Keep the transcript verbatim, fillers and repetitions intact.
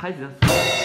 拍子。